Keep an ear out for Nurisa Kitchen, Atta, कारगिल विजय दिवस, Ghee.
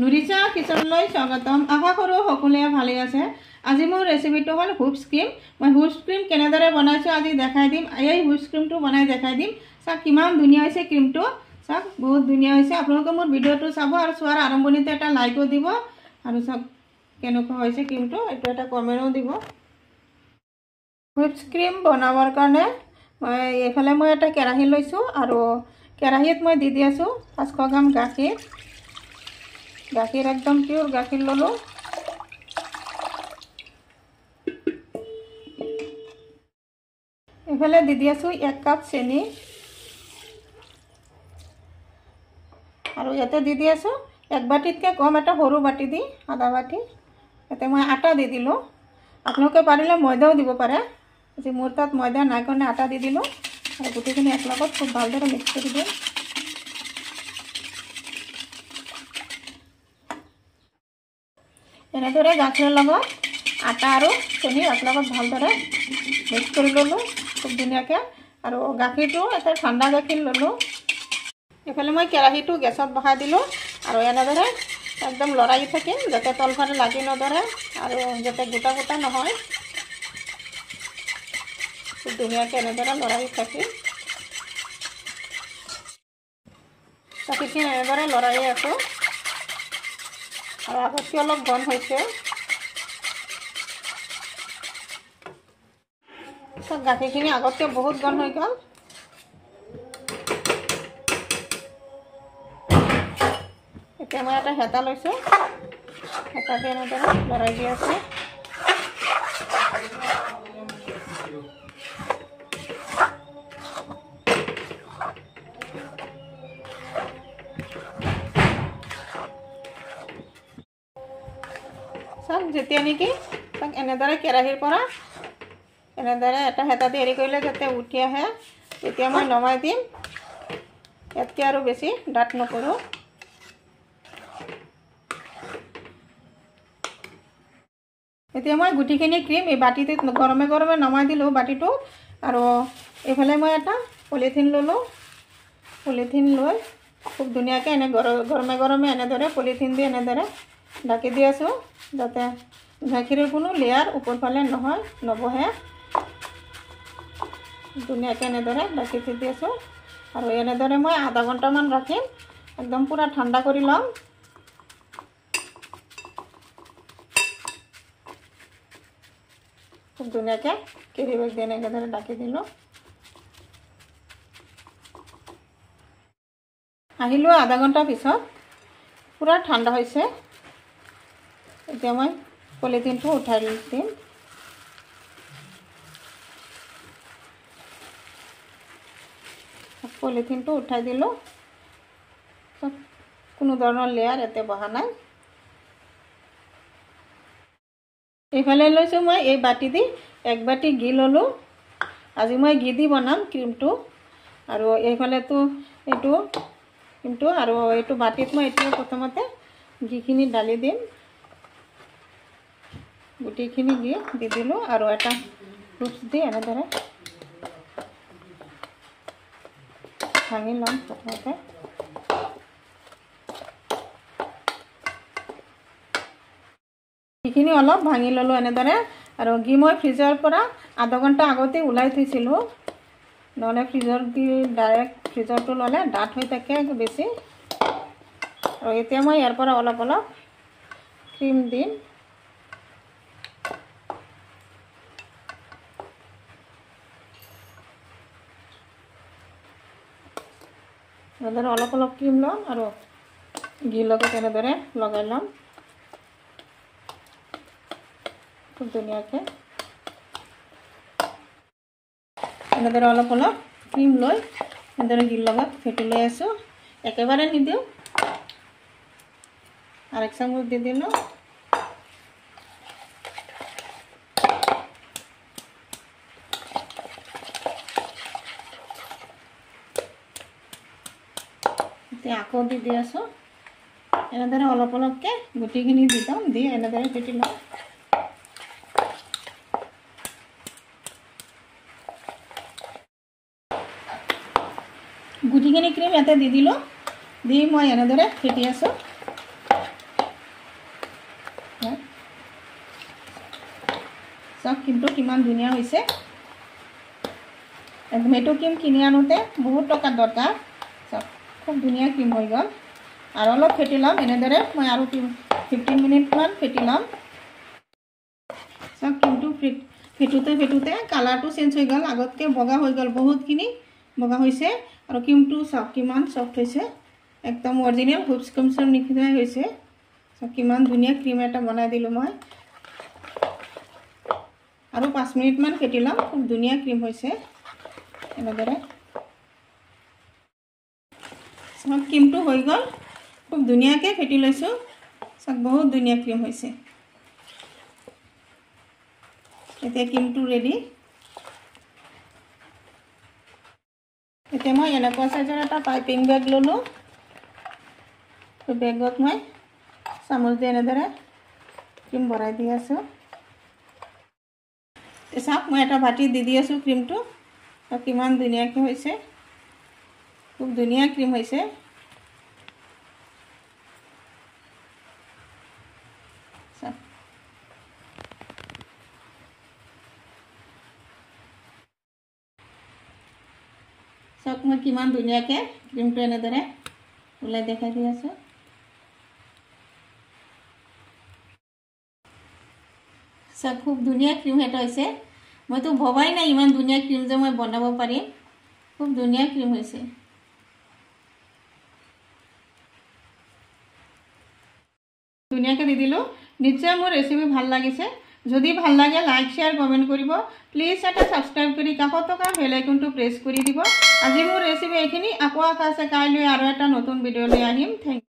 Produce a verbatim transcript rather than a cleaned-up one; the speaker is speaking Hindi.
नुरिसा किचन स्वागतम। आशा करो सकुले भाले आछे। आज मोर रेसिपिटो हल हुप्स क्रीम। मैं हुप्स क्रीम केनेदरे बनाइछो आज देखाइ दिम। एई हुप्स क्रीम तो बनाइ देखाइ दिम। सा किमान धुनिया होइसे क्रीम तो, सा बहुत धुनिया होइसे। आपनलोके मोर भिडिओ तो साबो आरो स्वार आरम्भणिते एटा लाइको दिबो आरो सा केनेका होइसे क्रीम तो एटा एटा कमेन्टो दिबो। हुप्स क्रीम बनाबार कारणे मैं एफाले मैं एटा केराही लइछो आरो केराहीत मैं दि दियासो पाँच सौ ग्राम गाखीर। गाखीर एकदम प्योर गाखीर ललो। एफाले दि दियासो एक कप चीनी और इते दि दियासो एक बाटीतके कम एटा हरु बाटी दी आधा बाटी। इते मैं आटा दि दिलो। आपनलोके पारिले मैदाओ दिबो पारे। जे मोर तात मैदा नाइ करने आटा दि दिलो और गुटेखिनि एक लगत खूब भालदरे मिक्स करि दिम। एनेदरे गाखीर लगत आटा और चीनी एक लगत भालदरे मिक्स करि ललो खूब धुनियाके। और गाखीरटो एटा ठंडा गाखीर ललो। एफाले मैं केराहीटो गेसत बहाइ दिलो और एनेदरे एकदम लड़ाइ थाकिम जाते तलफारे लागि नधरे और जाते गोटा गोटा नहय। दुनिया के एनेदरे लड़ाइ थाकिम थाकिखिन एनेदरे लड़ाइ आछो और आगतके अलप गन होइछे। सब गाखीरखिनि आगतके बहुत गन होइ गेल। एटा मैं एटा हेता लैछो। हेताके एनेदरे लड़ाइ दि आछो। सब जेतिया निकी सब एनेदरे केराहीर परा एनेदरे एटा हेता दे एरि करिले जते उठि आहे तेतिया मैं नमाइ दिम। एतके आरो बेसी डाट नकरो। एतिया मैं गुटिखिनि क्रीम ए बाटीते गरमे गरमे नमाइ दिलो बाटीटो। आरो एफाले मैं एटा पलिथिन ललो। पलिथिन लई खूब धुनियाके एने गरमे गरमे एनेदरे पलिथिन दि एनेदरे ढाकी दि आछो जाते गाखीर कोनो लेयार ऊपर फाले नहय नबहे। धुनियाके एनेदरे ढाकी थि दिसो और एनेदरे मैं आधा घंटा मान राखिम एकदम पूरा ठंडा करि लम। धुनियाके केरी बैग देने एनेदरे ढाकी दिलो। आहिलो आधा घंटा पिছত पूरा ठंडा होइसे। इतना मैं पलिथिन तो उठाई दिम। पलिथिन तो उठाई दिल। सब कोनो धरनेर लेयार एते बहा नाई। एफाले लैछो मैं ए बाटी दी एक बाटी घी ललो। आज मैं घी दी बनाम क्रीम तो। और एफाले तो एटो क्रीमटो और एटो बाटीत मैं एटो प्रथमते घीखिनि डाली दिम। गुटीखिनि घी दि दिलो और एटा हुप्स दि एनेदरे भांगि लम प्रथमते। घीखिनि अलप भांगि ललो एनेदरे। और घी मैं फ्रिजर परा आधा घंटा आगते उलाई थैछिलो। नले फ्रिजर दि डायरेक्ट फ्रिजर तो लले डाट होइ थाके बेसी। और एटा मैं यार परा अलप अलप क्रीम दिम। एनेदरे अलप अलप क्रीम लम और घी लगत एनेदरे लगाइ लम खूब धुनियाके। एनेदरे अलप अलप क्रीम लै एनेदरे घी लगत फेटि लै आसो। एकेबारे निदिउ आर एक चामच दि दिलो। आको दि दि आसो एनेदरे अलप अलपके गुटीखिनि दि दम दि एनेदरे फेटि लम। गुटीखिनि क्रीम एते दि दिलो दि मैं एनेदरे फेटि आसो। सब क्रीम तो किमान धुनिया होइसे टमेटो क्रीम किनि आनोते बहुत टका दरकार सब खूब धुनिया क्रीम हो गल और अलग फेटी लम एनेदरे मैं और फिफ्टीन मिनिट मान फेटी लम सब क्रीम तो फेटुते फेटुते कलर तो चेंज हो गल आगतके बगा हो गल बहुत किनि बगा होइसे और क्रीम तो सब किमान सॉफ्ट होइसे एकदम ओरिजिनल हुप्स कम सम निखिदा होइसे सब किमान धुनिया क्रीम एटा बनाय दिलु मैं और पाँच मिनिट मान फेटी लम खूब धुनिया क्रीम होइसे एनेदरे सब क्रीम तो हो गल खूब धुनिया के फेटी लैसु सब बहुत धुनिया क्रीम होइसे एते क्रीम तो रेडी एते मैं एनेका साइजर एटा पाइपिंग बैग ललो तो बैगत मैं चामच दिए एनेदरे क्रीम भराई दी आसु सब मैं एटा भाटी दी दी आसु क्रीम तो किमान धुनियाके होइसे खूब धुनिया क्रीम होइसे सब मैं किमान धुनियाके क्रीम तो एनेदरे उलाई देखाई दी आसु सब खूब धुनिया क्रीम एटा होइसे मैं तो भबाई ना इमान धुनिया क्रीम जो मैं बनाब पारिम खूब धुनिया क्रीम होइसे धुनियाके दि दिलो निश्चय मोर रेसिपी ভাল লাগিছে যদি ভাল লাগে লাইক শেয়ার কমেন্ট করিব প্লিজ এটা সাবস্ক্রাইব কৰি কাষত থকা বেল আইকনটো প্রেস কৰি দিব আজি মোৰ ৰেচিপি এখিনি আকৌ আকাশে কাইলৈ আৰু এটা নতুন ভিডিঅ লৈ আহিম।